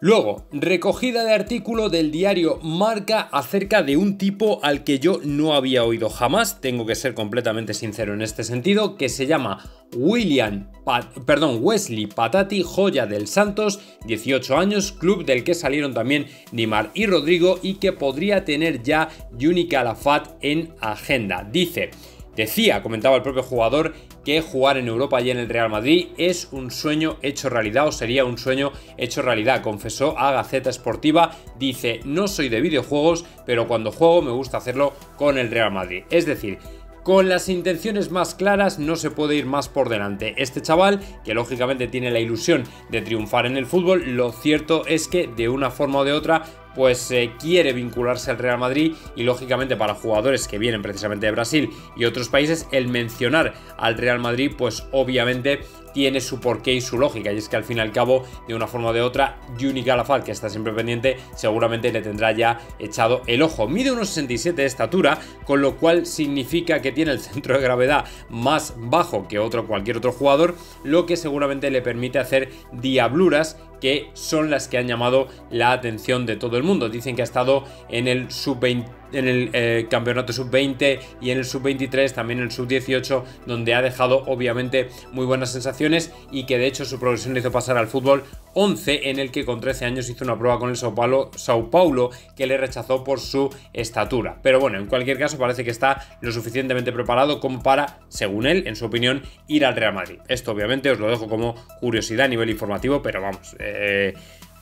Luego, recogida de artículo del diario Marca acerca de un tipo al que yo no había oído jamás, tengo que ser completamente sincero en este sentido, que se llama Wesley Patati, joya del Santos, 18 años, club del que salieron también Neymar y Rodrigo y que podría tener ya Yuni Galafad en agenda. Comentaba el propio jugador, que jugar en Europa y en el Real Madrid es un sueño hecho realidad o sería un sueño hecho realidad, confesó a Gaceta Esportiva. Dice, no soy de videojuegos, pero cuando juego me gusta hacerlo con el Real Madrid. Es decir, con las intenciones más claras no se puede ir más por delante. Este chaval, que lógicamente tiene la ilusión de triunfar en el fútbol, lo cierto es que de una forma o de otra pues quiere vincularse al Real Madrid y lógicamente para jugadores que vienen precisamente de Brasil y otros países el mencionar al Real Madrid pues obviamente tiene su porqué y su lógica, y es que al fin y al cabo de una forma o de otra Yuni Galafad, que está siempre pendiente, seguramente le tendrá ya echado el ojo. Mide unos 67 de estatura, con lo cual significa que tiene el centro de gravedad más bajo que cualquier otro jugador, lo que seguramente le permite hacer diabluras que son las que han llamado la atención de todo el mundo. Dicen que ha estado en el campeonato sub-20 y en el sub-23, también en el sub-18, donde ha dejado obviamente muy buenas sensaciones y que de hecho su progresión le hizo pasar al fútbol 11, en el que con 13 años hizo una prueba con el Sao Paulo que le rechazó por su estatura. Pero bueno, en cualquier caso parece que está lo suficientemente preparado como para, según él, en su opinión, ir al Real Madrid. Esto obviamente os lo dejo como curiosidad a nivel informativo, pero vamos,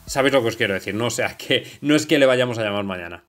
sabéis lo que os quiero decir, ¿no? O sea, que no es que le vayamos a llamar mañana.